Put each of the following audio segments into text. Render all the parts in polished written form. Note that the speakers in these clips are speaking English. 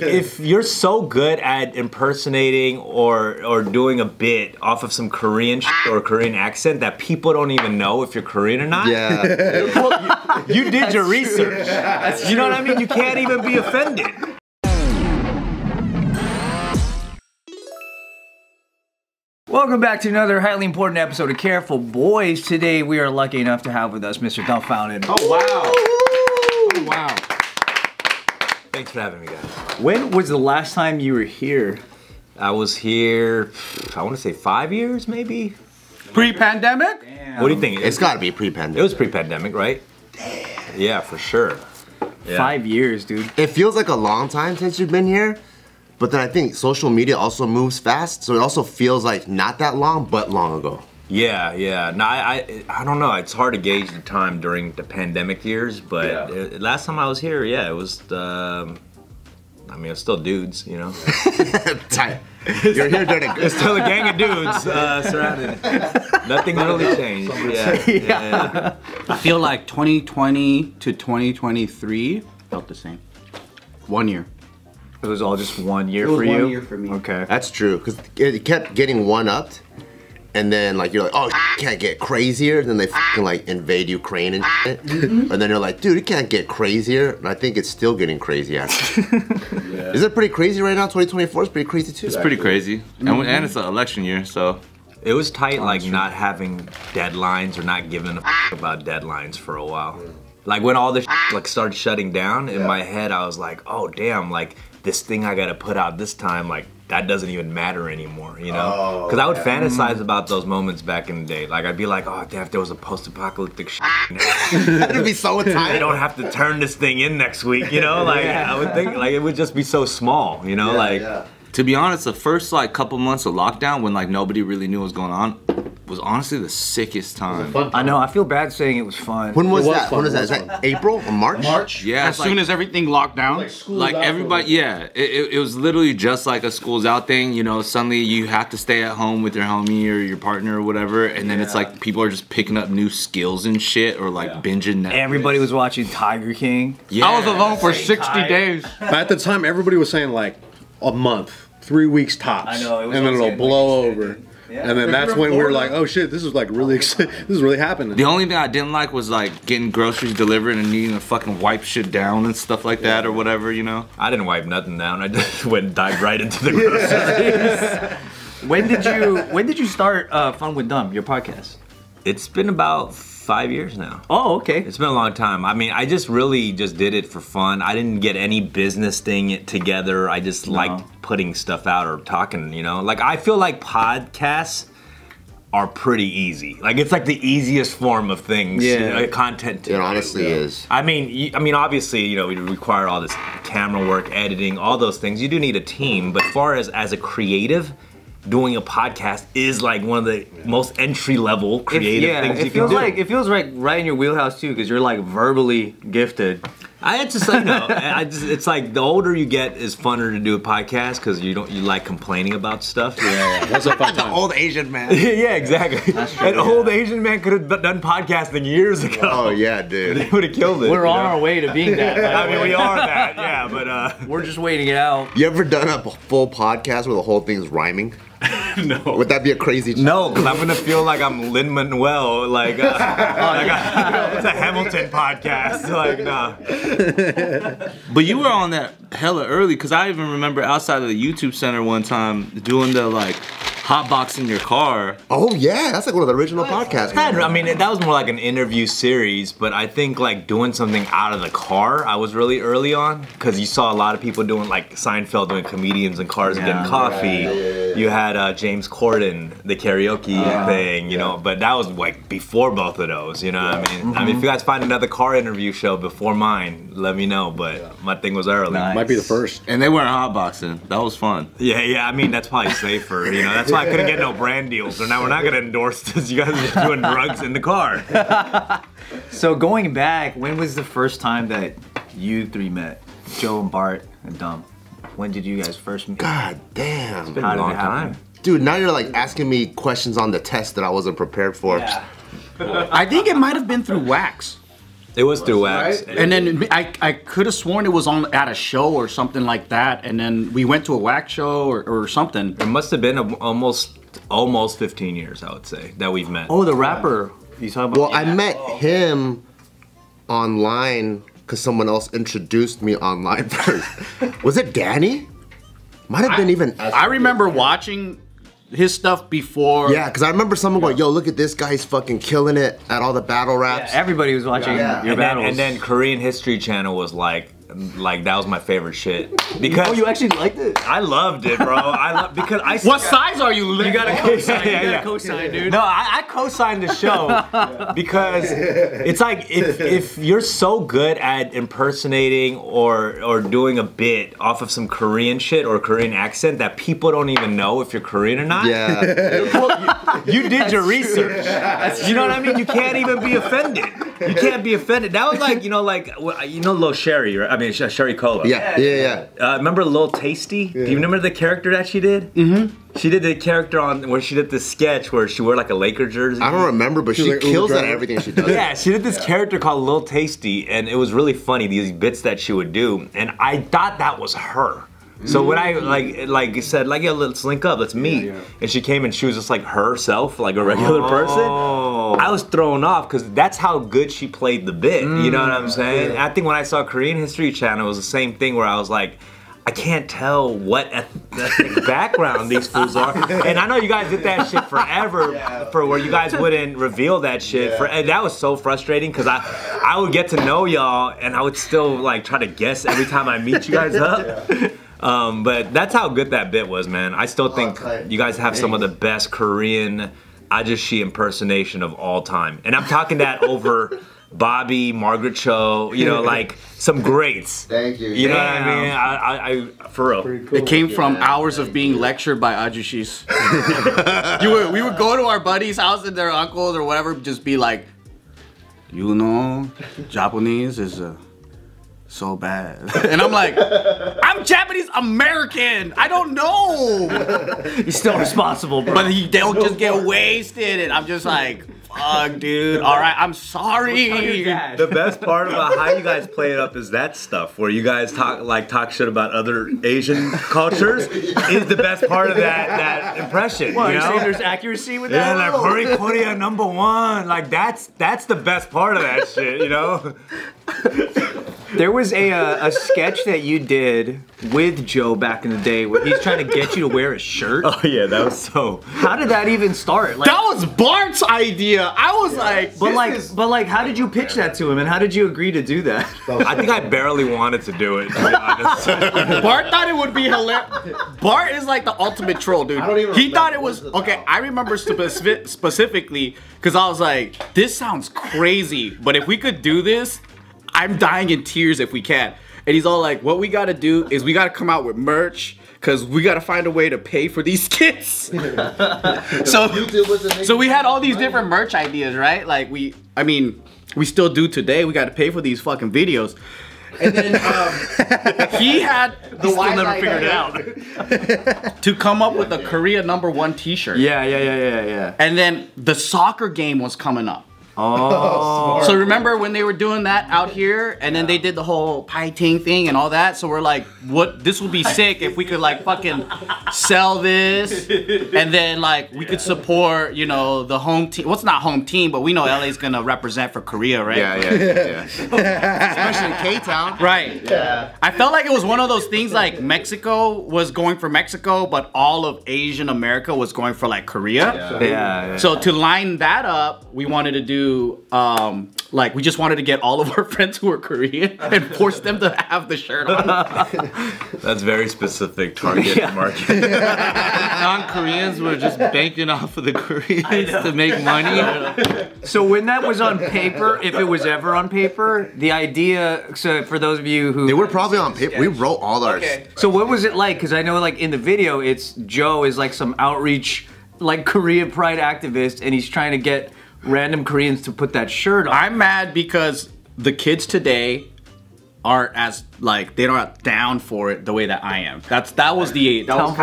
If you're so good at impersonating or doing a bit off of some Korean or Korean accent that people don't even know if you're Korean or not, yeah. Well, you did your research. Yeah, you know what I mean? You can't even be offended. Welcome back to another highly important episode of Careful Boys. Today we are lucky enough to have with us Mr. Dumbfoundead. Oh, wow. Oh, wow. Thanks for having me, guys. When was the last time you were here? I was here, I want to say 5 years, maybe? Pre-pandemic? What do you think? It's got to be pre-pandemic. It was pre-pandemic, right? Damn. Yeah, for sure. Yeah. 5 years, dude. It feels like a long time since you've been here, but then I think social media also moves fast, so it also feels like not that long, but long ago. Yeah, yeah. No, I don't know. It's hard to gauge the time during the pandemic years, but yeah. Last time I was here, yeah, it was. I mean, it's still dudes, you know. Tight. You're here during. It's still a gang of dudes surrounded. Nothing really changed. Yeah, yeah. I feel like 2020 to 2023 felt the same. 1 year. It was all just 1 year for you. It was 1 year for me. Okay, that's true because it kept getting one-upped. And then like you're like, oh, you can't get crazier. Then they fucking like invade Ukraine and shit. And then you're like, dude, it can't get crazier. And I think it's still getting crazy actually. Yeah. Is it pretty crazy right now? 2024 is pretty crazy too. It's actually pretty crazy. And it's an election year, so. It was tight like not having deadlines or not giving a fuck about deadlines for a while. Yeah. Like when all this like started shutting down, in my head I was like, oh damn, like this thing I gotta put out this time, like that doesn't even matter anymore, you know? Because I would fantasize about those moments back in the day. Like, I'd be like, oh, damn, if there was a post-apocalyptic shit. That'd be so tight. They don't have to turn this thing in next week, you know? Like, I would think, like, it would just be so small, you know? Yeah, like, yeah. To be honest, the first, like, couple months of lockdown when, like, nobody really knew what was going on was honestly the sickest time. I know, I feel bad saying it was fun. When was that? When was that? Is that April or March? March. Yeah, as soon as everything locked down. Like everybody, yeah. It was literally just like a school's out thing, you know, suddenly you have to stay at home with your homie or your partner or whatever, and then it's like people are just picking up new skills and shit or like binging Netflix. Everybody was watching Tiger King. Yeah. I was alone for 60 days. But at the time, everybody was saying like a month, 3 weeks tops. I know, it was and then it'll blow over. Yeah, and then that's when we were like, oh shit, this is like really exciting. This is really happening. The only thing I didn't like was like getting groceries delivered and needing to fucking wipe shit down and stuff like that or whatever, you know? I didn't wipe nothing down. I just went and dived right into the groceries. When did you start Fun with Dumb, your podcast? It's been about 5 years now. Oh, okay. It's been a long time. I mean, I just really just did it for fun. I didn't get any business thing together. I just liked putting stuff out or talking, you know? Like, I feel like podcasts are pretty easy. Like, it's like the easiest form of things, you know, content. It honestly is. I mean, obviously, you know, we require all this camera work, editing, all those things. You do need a team, but as far as a creative, doing a podcast is like one of the most entry-level creative things you can do. Like, it feels like right in your wheelhouse too, because you're like verbally gifted. It's like the older you get, is funner to do a podcast because you like complaining about stuff. Yeah, that's a fun time. The old Asian man. Yeah, exactly. That's true, An old Asian man could have done podcasting years ago. Oh yeah, dude. They would have killed it. We're on our way to being that. I mean, we are that. Yeah, but we're just waiting it out. You ever done a full podcast where the whole thing's riming? No. Would that be a crazy challenge? No, because I'm going to feel like I'm Lin-Manuel, like, it's a Hamilton podcast, like, nah. But you were on that hella early, because I even remember outside of the YouTube Center one time doing the, like, hotboxing your car. Oh, yeah, that's like one of the original podcasts. I mean, that was more like an interview series, but I think, like, doing something out of the car, I was really early on, because you saw a lot of people doing, like, Seinfeld doing comedians in cars and getting coffee. Yeah. You had James Corden, the karaoke thing, you know, but that was like before both of those, you know what I mean? I mean, if you guys find another car interview show before mine, let me know, but my thing was early. Nice. Might be the first. And they weren't hotboxing. That was fun. Yeah, yeah, I mean, that's probably safer, you know? That's why I couldn't get no brand deals, so now we're not gonna endorse this. You guys are just doing drugs in the car. So going back, when was the first time that you three met? Joe and Bart and Dumb. When did you guys first meet? God damn. It's been a long time. Dude, now you're like asking me questions on the test that I wasn't prepared for. Yeah. I think it might have been through Wax. It was through wax. Right? And then I could have sworn it was on at a show or something like that. And then we went to a wax show or something. It must have been almost 15 years, I would say, that we've met. Oh, the rapper. You talking about? Well, yeah. I met him online because someone else introduced me online first. Was it Danny? Might have been even. I remember watching his stuff before. Yeah, because I remember someone going, yo, look at this guy, he's fucking killing it at all the battle raps. Yeah, everybody was watching your battles. And then Korean History Channel was like that was my favorite shit. Because you actually liked it? I loved it, bro. What size are you? You gotta co-sign, dude. No, I co-signed the show because it's like if you're so good at impersonating or doing a bit off of some Korean shit or Korean accent that people don't even know if you're Korean or not. Yeah. Well, you did your research. You know what I mean? You can't even be offended. You can't be offended. That was like Lil Sherry, right? I mean, Sherry Cola. Yeah. Remember Lil Tasty? Yeah. Do you remember the character that she did? Mm-hmm. She did the character where she did the sketch where she wore like a Laker jersey. I don't remember, but she kills at everything she does. Yeah, she did this character called Lil Tasty, and it was really funny, these bits that she would do, and I thought that was her. So when I said yeah, let's link up, let's meet, and she came and she was just like herself, like a regular person. I was thrown off because that's how good she played the bit. You know what I'm saying? Yeah. I think when I saw Korean History Channel, it was the same thing where I was like, I can't tell what ethnic background these fools are. And I know you guys did that shit forever, for where you guys wouldn't reveal that shit. Yeah. And that was so frustrating because I would get to know y'all and I would still like try to guess every time I meet you guys up. Yeah. But that's how good that bit was, man. I still think you guys have some of the best Korean Ajashi impersonation of all time. And I'm talking that over Bobby, Margaret Cho, you know, like some greats. Thank you. You know what I mean? I for real. Cool. It came from hours of being lectured by Ajashis. We would go to our buddies' house and their uncles or whatever, just be like, you know, Japanese is so bad. And I'm like, I'm Japanese American. I don't know. You're still responsible, bro. But they'll just get wasted. And I'm just like, fuck, dude. All right, I'm sorry. The best part about how you guys play it up is that stuff where you guys talk shit about other Asian cultures is the best part of that impression. Well, you know? Saying there's accuracy with that? Yeah, like Korea number one. Like that's the best part of that shit, you know? There was a sketch that you did with Joe back in the day where he's trying to get you to wear a shirt. Oh yeah, that was so. How did that even start? Like, that was Bart's idea. I was like, how did you pitch that to him, and how did you agree to do that? I think I barely wanted to do it, to be honest. Bart thought it would be hilarious. Bart is like the ultimate troll, dude. He thought it was okay. I remember specifically because I was like, this sounds crazy, but if we could do this, I'm dying in tears if we can. And he's all like, what we gotta do is we gotta come out with merch, cause we gotta find a way to pay for these kits. so we had all these different merch ideas, right? Like we still do today. We gotta pay for these fucking videos. And then he had the still never figured it out to come up with a Korea number one T-shirt. Yeah. And then the soccer game was coming up. Oh, so remember when they were doing that out here, and then they did the whole pie-ting thing and all that. So we're like, what? This would be sick if we could like fucking sell this, and then like we could support, you know, the home team. Well, it's not home team, but we know LA's gonna represent for Korea, right? Yeah. Especially in K-Town, right? Yeah. I felt like it was one of those things like Mexico was going for Mexico, but all of Asian America was going for like Korea. Yeah. So to line that up, we wanted to do. Like we just wanted to get all of our friends who are Korean and force them to have the shirt on. That's very specific target market. Non-Koreans were just banking off of the Koreans to make money. So when that was on paper, if it was ever on paper, the idea, so for those of you who- They were probably on paper, we wrote all ours. Okay. So what was it like? Because I know like in the video, it's Joe is like some outreach, like Korea Pride activist, and he's trying to get random Koreans to put that shirt on. I'm mad because the kids today aren't as like they're not down for it the way that I am. That was down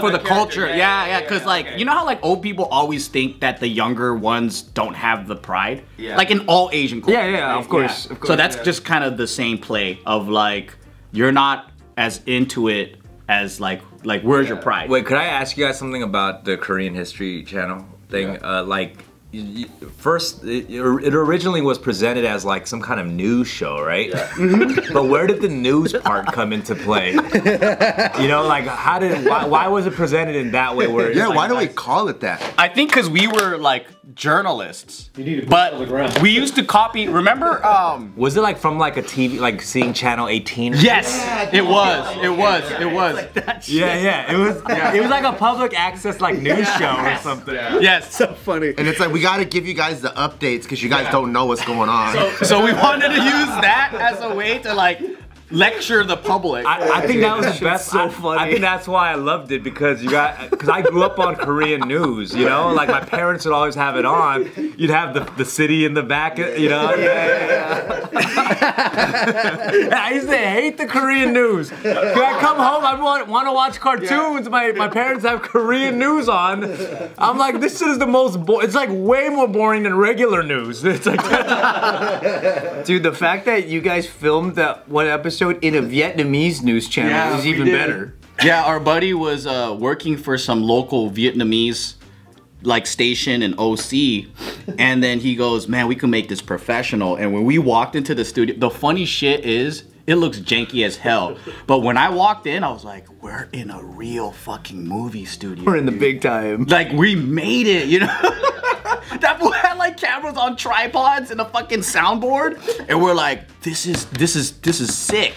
for the culture. Yeah, because you know how like old people always think that the younger ones don't have the pride. Yeah. Like in all Asian cultures. Yeah, of course. So that's just kind of the same play of like you're not as into it as like where's your pride? Wait, could I ask you guys something about the Korean History Channel thing? Yeah. First, it originally was presented as like some kind of news show, right? Yeah. But where did the news part come into play? You know, like how did why was it presented in that way? Where yeah, like, why do we call it that? I think because we were like journalists, but we used to copy. Remember? Was it like from like a TV, like seeing Channel 18? Or yes, yeah, it was. Like that shit. It was like a public access like news show or something. Yeah. Yes, so funny. And it's like we gotta give you guys the updates because you guys don't know what's going on. So we wanted to use that as a way to like lecture the public. I think that was the best. So funny. I think that's why I loved it because I grew up on Korean news. You know, like my parents would always have it on. You'd have the city in the back. You know. Yeah. I used to hate the Korean news. I come home, I want to watch cartoons. My parents have Korean news on. I'm like, this shit is the most boring. It's like way more boring than regular news. It's like, dude, the fact that you guys filmed that one episode in a Vietnamese news channel is even better. Yeah, our buddy was working for some local Vietnamese like station and OC, and then he goes, man, we can make this professional. And when we walked into the studio, the funny shit is it looks janky as hell, but when I walked in I was like, we're in a real fucking movie studio. We're in the big time. Like we made it, you know. That boy had like cameras on tripods and a fucking soundboard, and we're like, this is sick.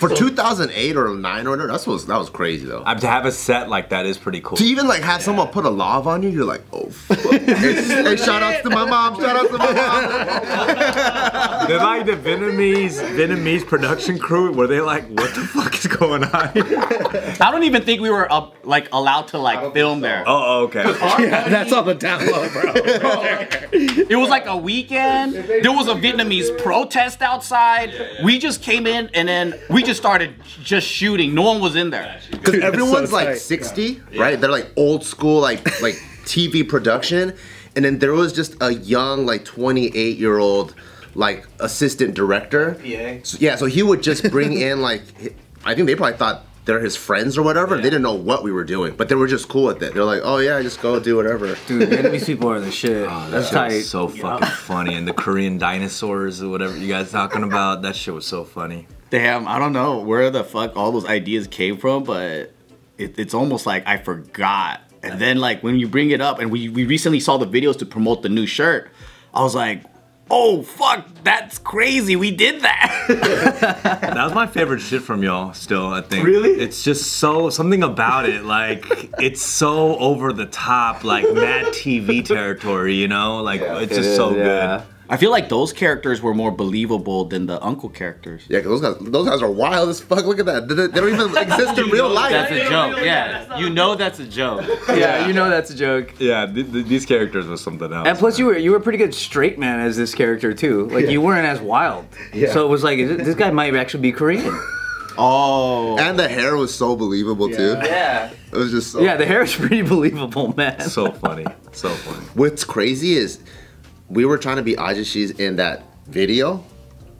For 2008 or 9 or whatever, that was crazy though. To have a set like that is pretty cool. To even like have someone put a log on you, you're like, oh fuck. Hey, shout outs to my mom, shout outs to my mom. They're like the Vietnamese production crew, were they like, what the fuck is going on here? I don't even think we were allowed to like film there. Oh, okay. Yeah, that's on the down low, bro. It was like a weekend, there was a Vietnamese protest outside. We just came in and then we just started shooting. No one was in there. Because everyone's like 60, right? They're like old school, like TV production. And then there was just a young, like 28-year-old, like assistant director. So he would just bring in like, I think they probably thought they're his friends or whatever. Yeah. They didn't know what we were doing, but they were just cool with it. They're like, oh yeah, just go do whatever. Dude, Vietnamese people are the shit. Oh, that shit was so fucking funny. And the Korean dinosaurs or whatever you guys talking about, that shit was so funny. Damn, I don't know where the fuck all those ideas came from, but it's almost like I forgot. And then like when you bring it up, and we recently saw the videos to promote the new shirt, I was like, oh fuck, that's crazy, we did that. That was my favorite shit from y'all still, I think. Really? It's just so, something about it, like, it's so over the top, like Mad TV territory, you know? Like, it's just so good. I feel like those characters were more believable than the uncle characters. Yeah, because those guys are wild as fuck. Look at that. They don't even exist in real life. That's a joke. Yeah, you know that's a joke. Yeah, you know that's a joke. Yeah, these characters were something else. And plus, man, you were pretty good straight man as this character too. Like you weren't as wild. Yeah. So it was like this guy might actually be Korean. Oh. And the hair was so believable too. Yeah. It was just. So funny. The hair is pretty believable, man. So funny. So funny. What's crazy is, we were trying to be Ajishis in that video.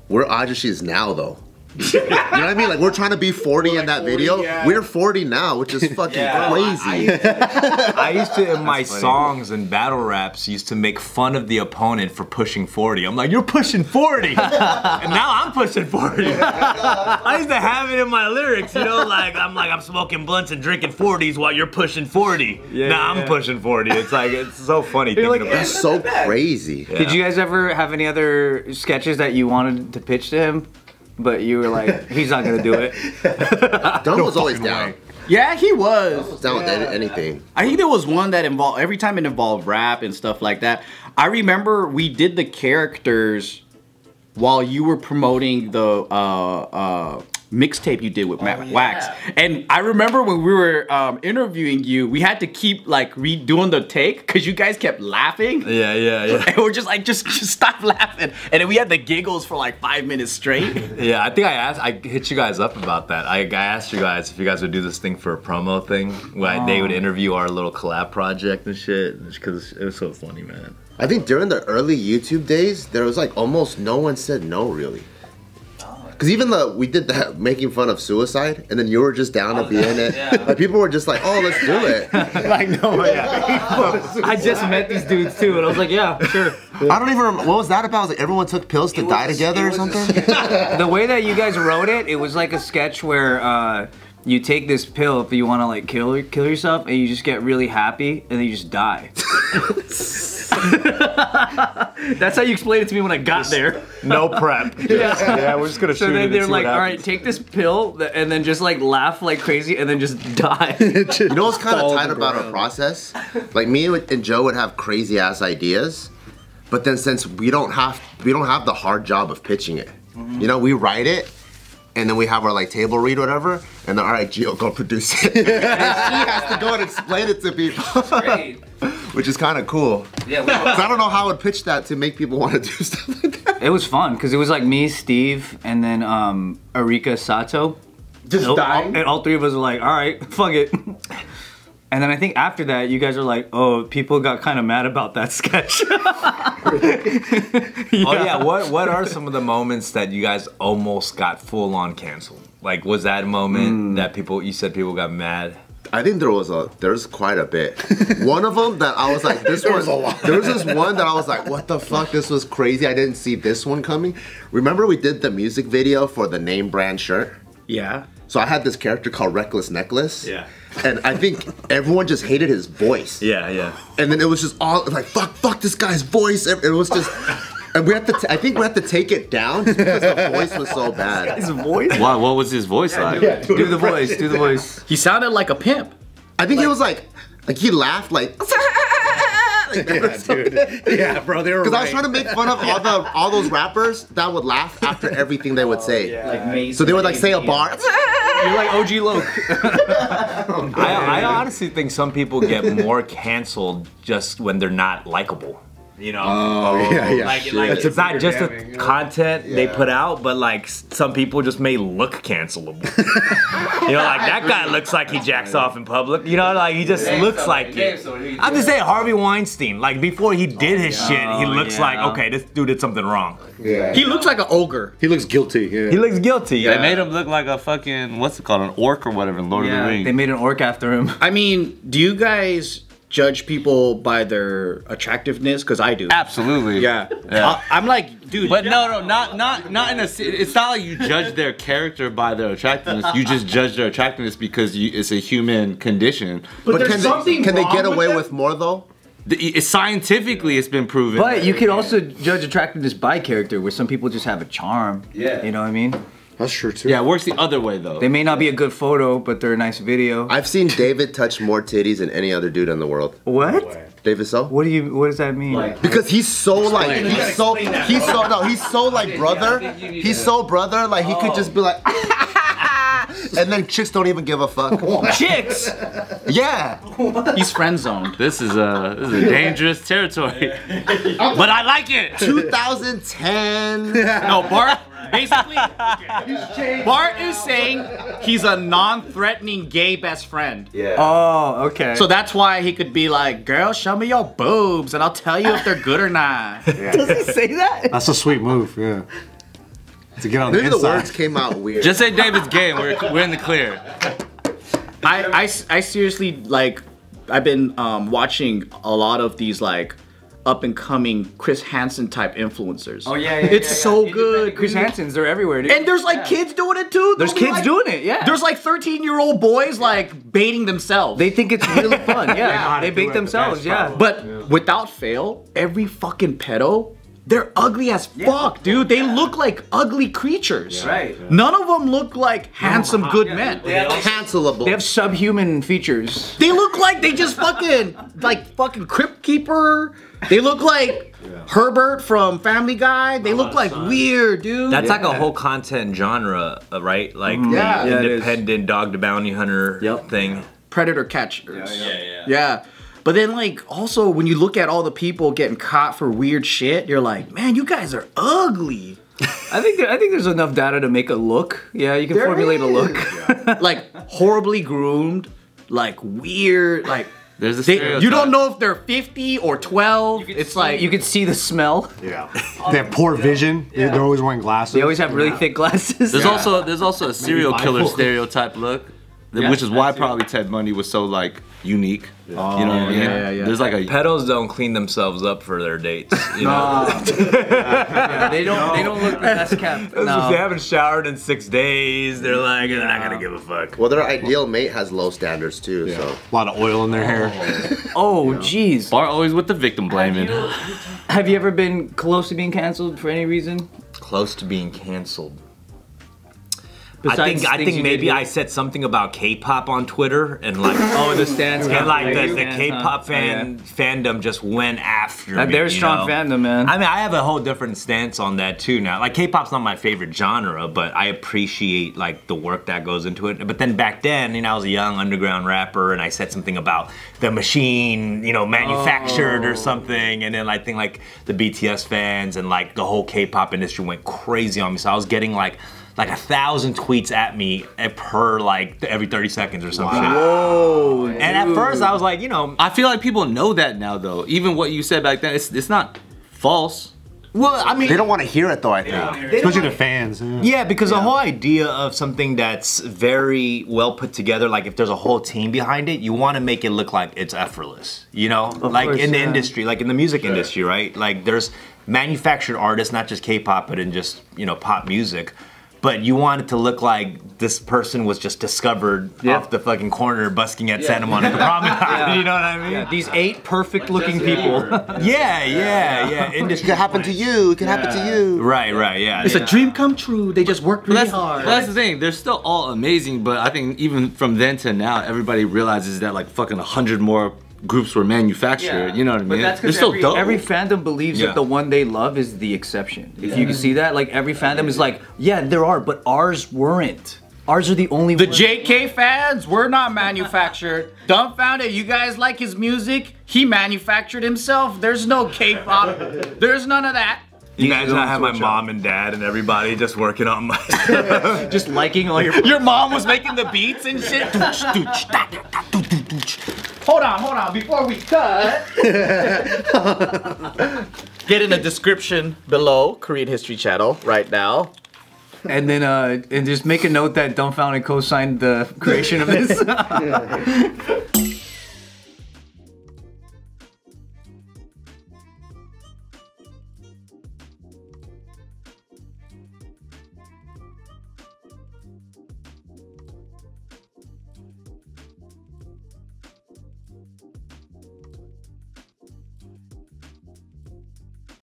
We're Ajishis now, though. You know what I mean? Like, we're trying to be 40 like in that 40, video. Yeah. We're 40 now, which is fucking crazy. I used to in my songs and battle raps, used to make fun of the opponent for pushing 40. I'm like, you're pushing 40! And now I'm pushing 40. I used to have it in my lyrics, you know, like, I'm smoking blunts and drinking 40s while you're pushing 40. Yeah, now I'm pushing 40. It's like, it's so funny thinking like, about it. That's so crazy. Yeah. Did you guys ever have any other sketches that you wanted to pitch to him? But you were like, he's not gonna do it. Dumb was always down. Yeah, he was. Down with anything. I think there was one that involved, every time it involved rap and stuff like that. I remember we did the characters while you were promoting the mixtape you did with Matt Wax. And I remember when we were interviewing you, we had to keep like redoing the take because you guys kept laughing. Yeah. And we're just like, just stop laughing. And then we had the giggles for like 5 minutes straight. Yeah, I think I hit you guys up about that. I asked you guys if you guys would do this thing for a promo thing where they would interview our little collab project and shit, because it was so funny, man. I think during the early YouTube days, there was like almost no one said no, really. Because even though we did that making fun of suicide, and then you were just down to be in it. Yeah. Like, people were just like, oh, let's do it. Like, no, I just met these dudes too, and I was like, yeah, sure. I don't even remember, what was that about? Was like everyone took pills to die together or something? The way that you guys wrote it, it was like a sketch where you take this pill if you want to like kill yourself, and you just get really happy, and then you just die. That's how you explained it to me when I got there. No prep. Yeah, we're just gonna shoot. So then they're like, all right, take this pill and then just like laugh like crazy and then just die. You know what's kind of tight about our process? Like me and Joe would have crazy ass ideas, but then since we don't have the hard job of pitching it, you know, we write it. And then we have our like table read or whatever, and then all right, Gio, go produce it. And she has to go and explain it to people. Great. Which is kind of cool. Yeah. Because I don't know how I would pitch that to make people want to do stuff like that. It was fun because it was like me, Steve, and then Erika Sato. Just dying. And all three of us were like, all right, fuck it. And then I think after that, you guys are like, oh, people got kind of mad about that sketch. Yeah. What are some of the moments that you guys almost got full on canceled? Like, was that a moment that you said people got mad? I think there's quite a bit. One of them that I was like, this was a lot. There was this one that I was like, what the fuck, this was crazy. I didn't see this one coming. Remember we did the music video for the name brand shirt? Yeah. So I had this character called Reckless Necklace. Yeah. And I think everyone just hated his voice. Yeah. And then it was just all like, fuck this guy's voice. It was just, and we had to, I think we had to take it down because the voice was so bad. His voice? Wow, what was his voice like? Yeah, do the voice. He sounded like a pimp. I think he was like he laughed like. Yeah, bro, they were because I was trying to make fun of all those rappers that would laugh after everything they would say. Yeah. Like Mace, so they would like say a bar. You're like OG Loke. Oh, I honestly think some people get more canceled just when they're not likable. You know? Oh, yeah. Like it's not just the content they put out, but like some people just may look cancelable. You know, like that guy looks like he jacks off in public. You know, like he just looks like it. I'm just saying, Harvey Weinstein, like before he did his shit, he looks like, okay, this dude did something wrong. Yeah. He looks like an ogre. He looks guilty. Yeah. He looks guilty. Yeah. They made him look like a fucking, what's it called, an orc or whatever in Lord of the Rings. They made an orc after him. I mean, do you guys judge people by their attractiveness? Because I do. Absolutely. Yeah. I'm like, dude. But no, not in a. It's not like you judge their character by their attractiveness. You just judge their attractiveness because it's a human condition. But can they get away with more though? Scientifically, it's been proven. But you can also judge attractiveness by character, where some people just have a charm. Yeah. You know what I mean? That's true too. Yeah, it works the other way though. They may not be a good photo, but they're a nice video. I've seen David touch more titties than any other dude in the world. What? David So? What does that mean? Like, because he's so explain. Like he's so brother. Like he could just be like, and then chicks don't even give a fuck. Chicks? Yeah. He's friend zoned. This is a dangerous territory. But I like it. 2010. No, Bart. Basically, Bart is saying he's a non-threatening gay best friend. Yeah. Oh, okay. So that's why he could be like, girl, show me your boobs and I'll tell you if they're good or not. Yeah. Does he say that? That's a sweet move, yeah. To get on the inside. The words came out weird. Just say David's gay and we're in the clear. I seriously, like, I've been watching a lot of these, like, up-and-coming Chris Hansen type influencers. Oh yeah. It's so good. Chris Hansen's, they're everywhere, dude. And there's like kids doing it too. There's kids doing it, yeah. There's like 13-year-old boys like baiting themselves. They think it's really fun, yeah. They bait themselves, yeah. But without fail, every fucking pedo They're ugly as fuck, dude. They look like ugly creatures. Yeah. Right. Yeah. None of them look like handsome, good men. They're cancelable. They have subhuman features. They look like they just fucking, like fucking Crypt Keeper. They look like Herbert from Family Guy. They look like weird, dude. That's like a whole content genre, right? Like the independent dog to bounty hunter thing. Predator catchers. Yeah. But then, like, also, when you look at all the people getting caught for weird shit, you're like, man, you guys are ugly. I think there's enough data to make a look. Yeah, you can formulate a look. Yeah. Like, horribly groomed, like, weird, like... There's the you don't know if they're 50 or 12. It's see, like you can see the smell. Yeah, they have poor vision. Yeah. They're always wearing glasses. They always have really thick glasses. There's also a serial killer stereotype look. Which is why probably Ted Bundy was so like unique. Yeah. You know what I mean? Yeah. There's like a pedos don't clean themselves up for their dates. You know? They don't look the best kept. They haven't showered in 6 days. They're like they're not gonna give a fuck. Well, their ideal mate has low standards too. Yeah. So a lot of oil in their hair. Oh jeez. Bart always with the victim blaming. Have you ever been close to being canceled for any reason? Close to being canceled. I think maybe I said something about K-pop on Twitter and like the stands and like the K-pop fandom just went after me. They're a strong fandom, man. I mean, I have a whole different stance on that too now. Like K-pop's not my favorite genre, but I appreciate like the work that goes into it. But then back then, you know, I was a young underground rapper and I said something about the machine, you know, manufactured or something, and then I think like the BTS fans and like the whole K-pop industry went crazy on me. So I was getting like 1,000 tweets at me per like every 30 seconds or some shit. Whoa! And at first I was like, you know, I feel like people know that now though. Even what you said back then, it's not false. Well, I mean, they don't want to hear it though. I think, especially the fans. Yeah, because the whole idea of something that's very well put together, like if there's a whole team behind it, you want to make it look like it's effortless. You know, of course, in the industry, like in the music industry, right? Like there's manufactured artists, not just K-pop, but in just pop music. But you want it to look like this person was just discovered off the fucking corner busking at Santa Monica Promenade. You know what I mean? Yeah. These 8 perfect looking people. It could happen to you. It could happen to you. Right. It's a dream come true. They just worked really hard. Well, that's the thing. They're still all amazing, but I think even from then to now, everybody realizes that like fucking 100 more groups were manufactured, you know what I mean? But that's because every fandom believes that the one they love is the exception. If you can see that, like every fandom is like, yeah, there are, but ours weren't. Ours are the only ones. The JK fans were not manufactured. Dumbfoundead, you guys like his music? He manufactured himself. There's no K-pop. There's none of that. You guys not have my mom and dad and everybody just working on my stuff. Just liking all your- Your mom was making the beats and shit? Hold on, before we cut. Get in the description below, Korean History Channel, right now. And then, and just make a note that Dumbfoundead co-signed the creation of this.